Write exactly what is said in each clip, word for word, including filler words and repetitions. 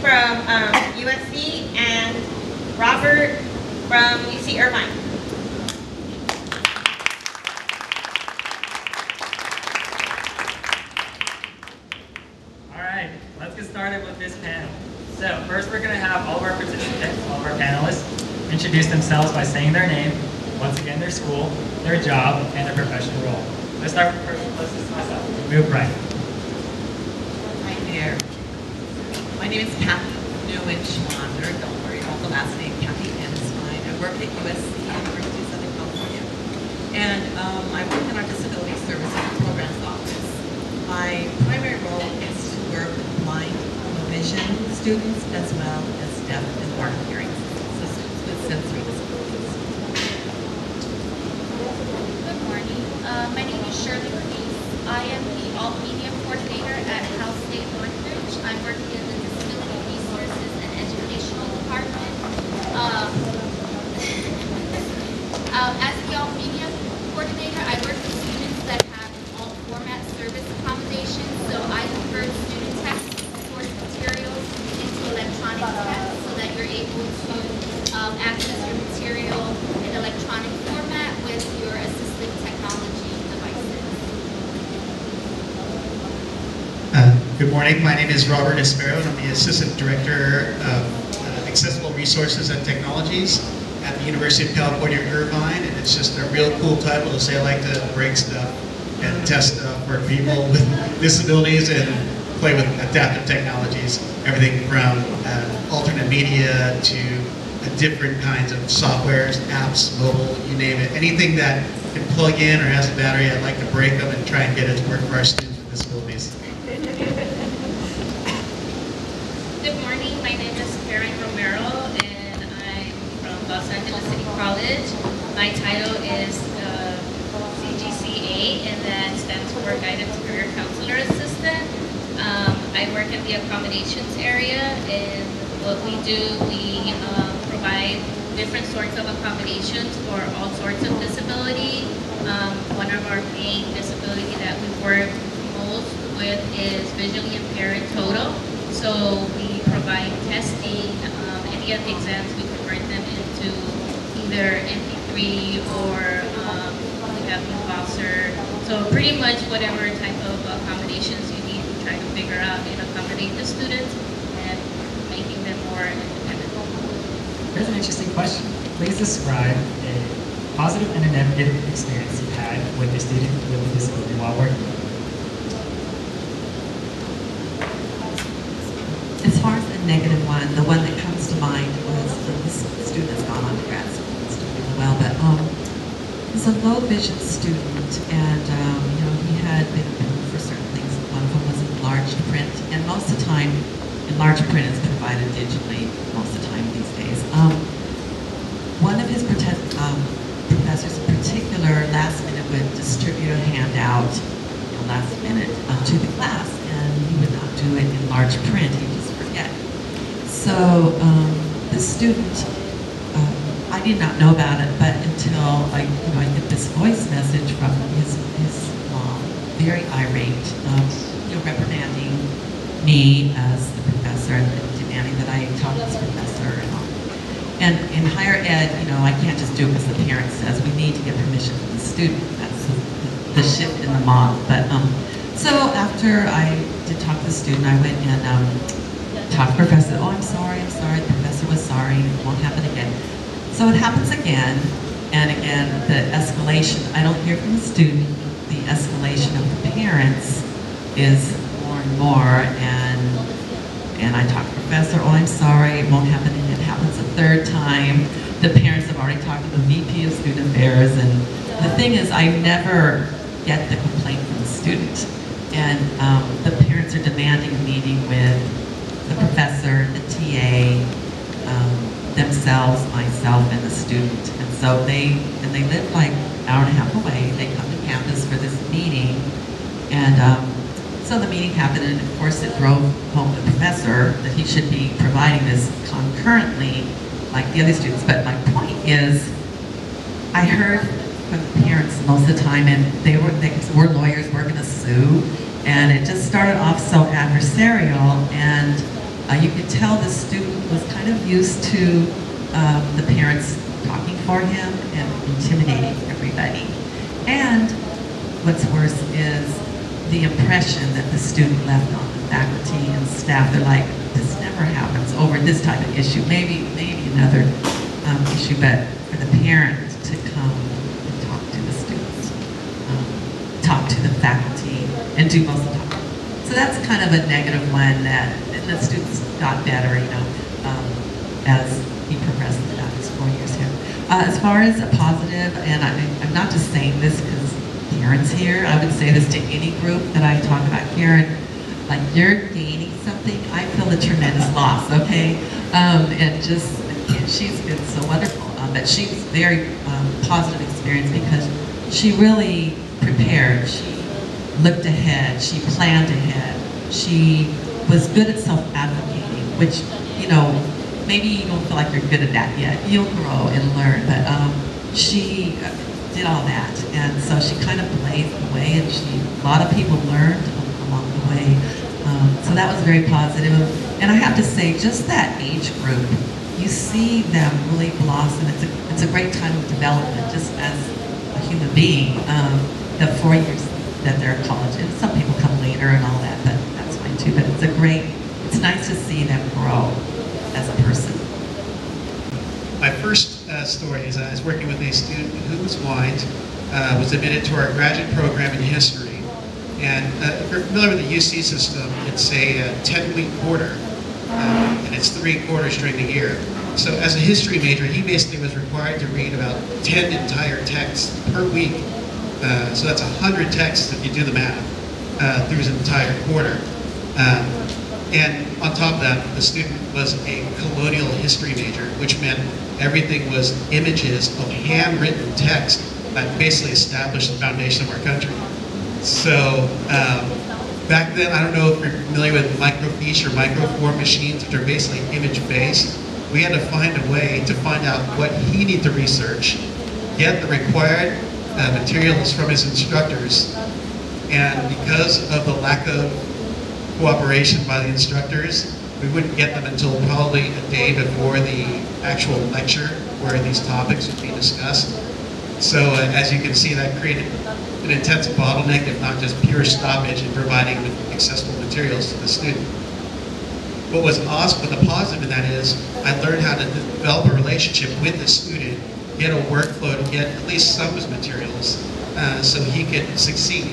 from um, U S C and Robert from U C Irvine. All right, let's get started with this panel. So first we're going to have all of our participants, all of our panelists, introduce themselves by saying their name, once again their school, their job, and their professional role. Let's start with let's just myself. Rio Bryant. Hi there. My name is Kathy Neuenschwander. Don't worry about the last name. Kathy Neuenschwander. I work at U S C, University of Southern California, and um, I work in our disability services programs office. My primary role is to work with blind, low vision students as well as deaf and hard of hearing, so students with sensory disabilities. Good morning. Uh, my name is Shirley Peace. I am the All Media Coordinator at Cal State Northridge. I'm working in the Department. Um, um, as the Alt Media Coordinator, I work with students that have an alt format service accommodation, so I convert student text source materials into electronic text so that you're able to um, access your material in electronic format with your assistive technology devices. Uh, good morning, my name is Robert Espero, and I'm the Assistant Director of Accessible Resources and Technologies at the University of California, Irvine, and it's just a real cool title to say I like to break stuff and test stuff for people with disabilities and play with adaptive technologies, everything from uh, alternate media to different kinds of softwares, apps, mobile, you name it. Anything that can plug in or has a battery, I'd like to break them and try and get it to work for our students with disabilities. My title is uh, C G C A, and that stands for Guidance Career Counselor Assistant. Um, I work in the accommodations area, and what we do, we uh, provide different sorts of accommodations for all sorts of disability. Um, one of our main disability that we work most with is visually impaired total. So we provide testing, um, any of the exams, we convert them into either M P three or um, we have the foster. So pretty much whatever type of accommodations you need, we try to figure out and accommodate the students and making them more independent. Here's an interesting question. Please describe a positive and a negative experience you've had with a student with a disability while working. As far as the negative one, the one that comes to mind was this student that's gone on to grad school. Well, but um, he's a low vision student, and um, you know, he had been approved for certain things. One of them was enlarged print, and most of the time, enlarged print is provided digitally most of the time these days. Um, one of his um, professors, in particular, last minute would distribute a handout, you know, last minute uh, to the class, and he would not do it in large print. He'd just forget. So um, the student. I did not know about it, but until I, you know, I get this voice message from his, his mom, very irate, um, you know, reprimanding me as the professor and demanding that I talk to this professor. And in higher ed, you know, I can't just do it because the parent says we need to get permission from the student. That's the, the shift in the model. But um, so after I did talk to the student, I went and um, talked to the professor. Oh, I'm sorry, I'm sorry. The professor was sorry. It won't happen again. So it happens again, and again, the escalation, I don't hear from the student, the escalation of the parents is more and more, and and I talk to the professor, oh, I'm sorry, it won't happen, and it happens a third time. The parents have already talked to the V P of Student Affairs, and the thing is, I never get the complaint from the student, and um, the parents are demanding a meeting with the professor, the T A, um, themselves, myself, and the student, and so they and they live like an hour and a half away. They come to campus for this meeting, and um, so the meeting happened, and of course it drove home the professor that he should be providing this concurrently, like the other students. But my point is, I heard from the parents most of the time, and they were they were lawyers, we're going to sue, and it just started off so adversarial and. Uh, you could tell the student was kind of used to um, the parents talking for him and intimidating everybody. And what's worse is the impression that the student left on the faculty and staff. They're like, this never happens over this type of issue. Maybe, maybe another um, issue, but for the parent to come and talk to the students, um, talk to the faculty, and do most of the talking. So that's kind of a negative one that and the students got better, you know, um, as he progressed throughout his four years here. Uh, as far as a positive, and I, I'm not just saying this because parents here, I would say this to any group that I talk about here, and like you're gaining something, I feel a tremendous loss, okay? Um, and just, and she's been so wonderful, um, but she was very um, positive experience because she really prepared. She looked ahead, she planned ahead, she was good at self-advocating, which, you know, maybe you don't feel like you're good at that yet. You'll grow and learn, but um, she did all that, and so she kind of blazed the way, and she, a lot of people learned along the way, um, so that was very positive. And I have to say, just that age group, you see them really blossom. It's a, it's a great time of development, just as a human being, um, the four years that they're at college, and some people come later and all that, but that's fine too. But it's a great, it's nice to see them grow as a person. My first uh, story is I was working with a student who was blind, uh, was admitted to our graduate program in history. And uh, if you're familiar with the U C system, it's a ten-week quarter, uh, and it's three quarters during the year. So as a history major, he basically was required to read about ten entire texts per week. Uh, so that's one hundred texts if you do the math uh, through his entire quarter. Um, and on top of that, the student was a colonial history major, which meant everything was images of handwritten text that basically established the foundation of our country. So um, back then, I don't know if you're familiar with microfiche or microform machines, which are basically image-based. We had to find a way to find out what he needed to research, get the required Uh, materials from his instructors, and because of the lack of cooperation by the instructors, we wouldn't get them until probably a day before the actual lecture where these topics would be discussed. So uh, as you can see, that created an intense bottleneck, if not just pure stoppage in providing accessible materials to the student. What was awesome, but the positive in that is, I learned how to develop a relationship with the student, get a workflow to get at least some of his materials uh, so he could succeed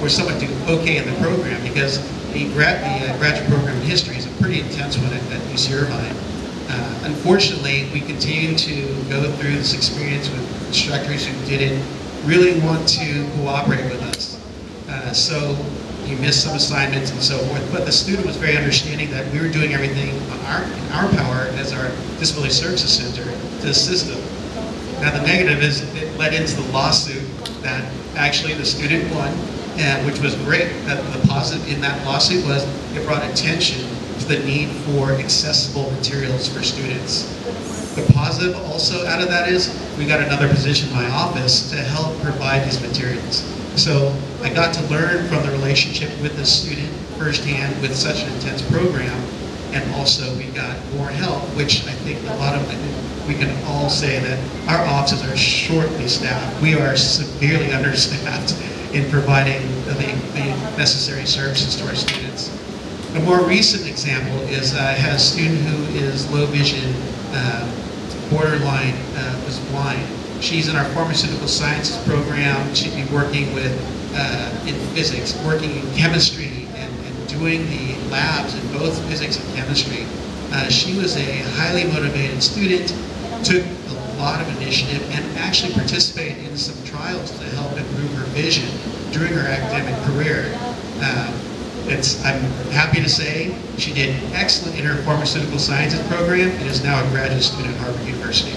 or someone do okay in the program, because the, grad, the uh, graduate program in history is a pretty intense one at, at U C Irvine. Uh, unfortunately, we continue to go through this experience with instructors who didn't really want to cooperate with us. Uh, so you missed some assignments and so forth, but the student was very understanding that we were doing everything on our, in our power as our Disability Services Center to assist them. Now the negative is it led into the lawsuit that actually the student won, and which was great. That the positive in that lawsuit was it brought attention to the need for accessible materials for students. The positive also out of that is we got another position in my office to help provide these materials. So I got to learn from the relationship with the student firsthand with such an intense program, and also we got more help, which I think a lot of we can all say that our offices are shortly staffed. We are severely understaffed in providing the, the necessary services to our students. A more recent example is I had a student who is low vision, uh, borderline, uh, was blind. She's in our pharmaceutical sciences program. She'd be working with, uh, in physics, working in chemistry, and, and doing the labs in both physics and chemistry. Uh, she was a highly motivated student, took a lot of initiative, and actually participated in some trials to help improve her vision during her academic career. Uh, it's, I'm happy to say she did excellent in her pharmaceutical sciences program and is now a graduate student at Harvard University.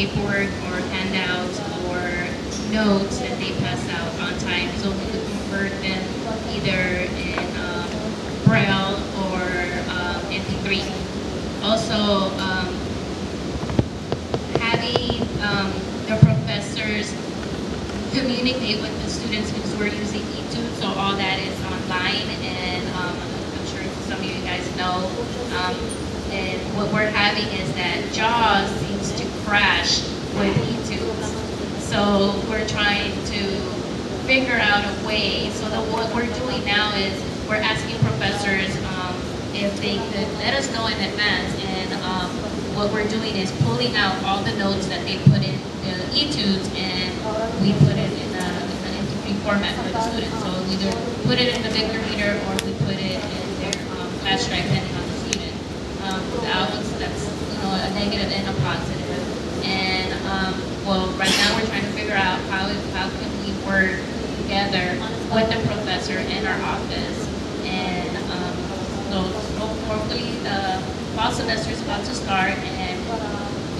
Paperwork or handouts or notes that they pass out on time, so we could convert them either in um, Braille or um, in three. Also, um, having um, the professors communicate with the students because we're using ETube, so all that is online, and um, I'm sure some of you guys know. Um, and what we're having is that JAWS seems to crash with ETube, so we're trying to figure out a way. So the, what we're doing now is we're asking professors um, if they could let us know in advance, and um, what we're doing is pulling out all the notes that they put in the ETubes, and we put it in a, an M P three format for the students. So we either put it in the Victor Reader or we put it in their um, flash drive, depending on the student. Um, so that's, you know, a negative and a positive. And um, well, right now we're trying to figure out how how can we work together with the professor in our office, and um, so hopefully the fall semester is about to start and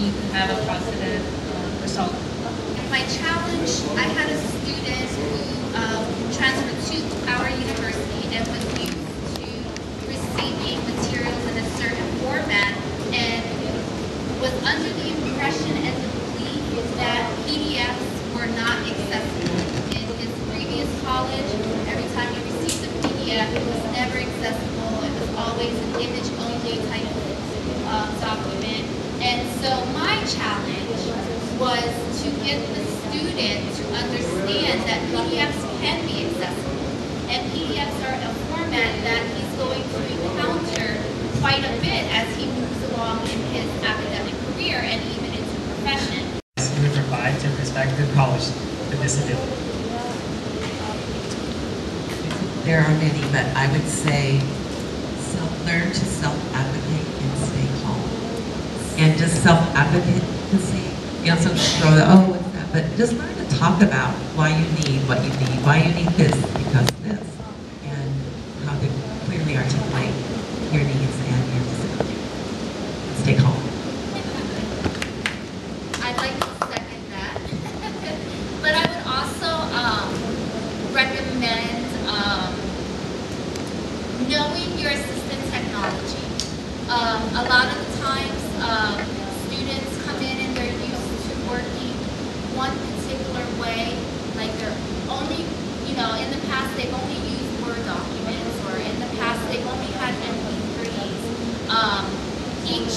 you can have a positive uh, result. My challenge, I had a student who um, transferred to our university and was used to receiving materials in a certain format and was under the impression and the belief that P D Fs were not accessible. College, every time you received a P D F, it was never accessible. It was always an image-only type of uh, document. And so my challenge was to get the student to understand that P D Fs can be accessible. And P D Fs are a format that he's going to encounter quite a bit as he moves along in his academic career and even into profession. We provide to prospective college with disability. There are many, but I would say self, learn to self-advocate and stay calm. And just self-advocacy, you also throw the, oh, what's that? But just learn to talk about why you need what you need, why you need this because of this, and how to clearly articulate your needs and your disability. Stay calm. I'd like to second that. But I would also um, recommend Um, knowing your assistive technology. Um, a lot of the times um, students come in and they're used to working one particular way, like they're only, you know, in the past they've only used Word documents, or in the past they've only had M P threes. Um, each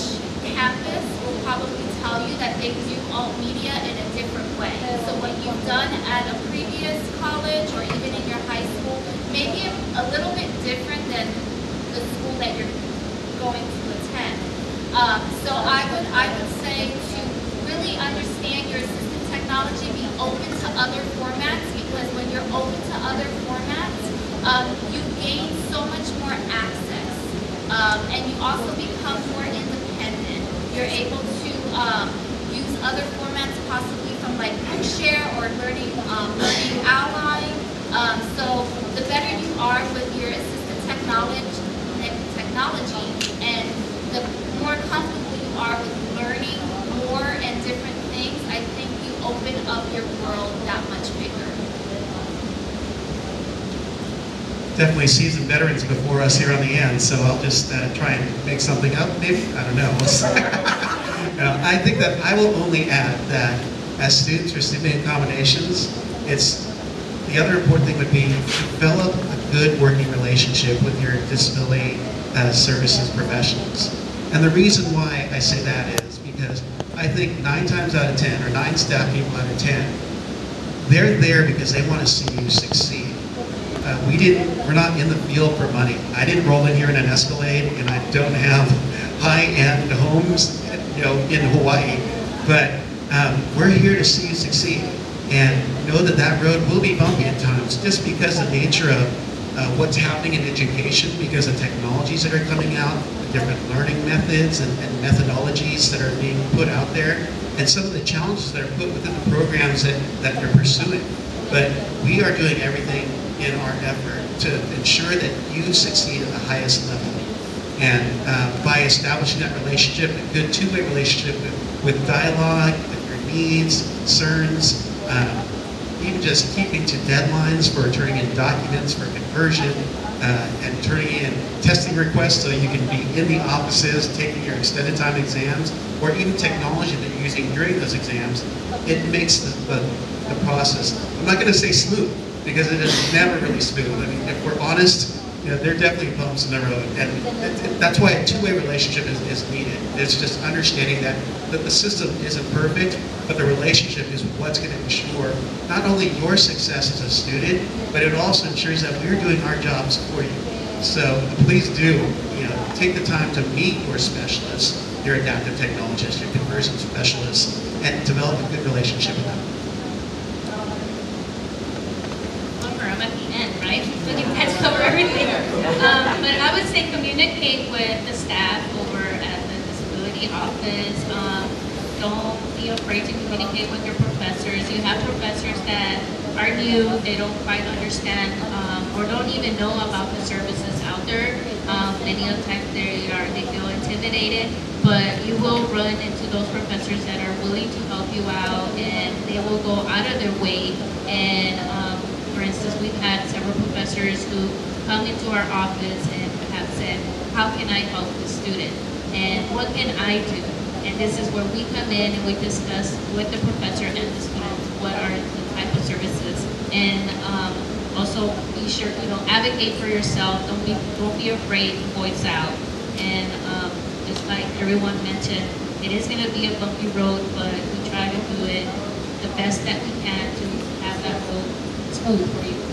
campus will probably tell you that they do all media in a different way. So what you've done at a previous college or even in your high school maybe a little bit different than the school that you're going to attend. Um, so I would I would say to really understand your assistive technology, be open to other formats, because when you're open to other formats, um, you gain so much more access, um, and you also become more independent. You're able to um, use other formats, possibly from like Bookshare or Learning um, Learning Ally. Um, so the better you are with your assistive technology, technology, and the more comfortable you are with learning more and different things, I think you open up your world that much bigger. Definitely seasoned veterans before us here on the end, so I'll just uh, try and make something up. Maybe, I don't know. uh, I think that I will only add that as students receiving accommodations, it's the other important thing would be develop a good working relationship with your disability uh, services professionals. And the reason why I say that is because I think nine times out of ten, or nine staff people out of ten, they're there because they want to see you succeed. Uh, we didn't, we're not in the field for money. I didn't roll in here in an Escalade, and I don't have high-end homes, you know, in Hawaii. But um, we're here to see you succeed. And know that that road will be bumpy at times, just because of the nature of uh, what's happening in education, because of technologies that are coming out, the different learning methods and, and methodologies that are being put out there, and some of the challenges that are put within the programs that, that they're pursuing. But we are doing everything in our effort to ensure that you succeed at the highest level. And uh, by establishing that relationship, a good two-way relationship with, with dialogue, with your needs, concerns, Um, even just keeping to deadlines for turning in documents for conversion, uh, and turning in testing requests so you can be in the offices taking your extended time exams, or even technology that you're using during those exams, it makes the, the, the process, I'm not going to say smooth, because it is never really smooth. I mean, if we're honest, you know, there are definitely bumps in the road, and that's why a two-way relationship is, is needed. It's just understanding that, that the system isn't perfect, but the relationship is what's going to ensure not only your success as a student, but it also ensures that we're doing our jobs for you. So please do, you know, take the time to meet your specialists, your adaptive technologists, your conversion specialists, and develop a good relationship with them. Um, but I would say communicate with the staff over at the disability office. Um, don't be afraid to communicate with your professors. You have professors that are new, they don't quite understand um, or don't even know about the services out there. Um, many of the times they are, they feel intimidated, but you will run into those professors that are willing to help you out, and they will go out of their way. And um, for instance, we've had several professors who come into our office and have said, how can I help the student? And what can I do? And this is where we come in and we discuss with the professor and the students what are the type of services. And um, also be sure, you know, advocate for yourself. Don't be, don't be afraid to voice out. And um, just like everyone mentioned, it is gonna be a bumpy road, but we try to do it the best that we can to have that road smooth for you.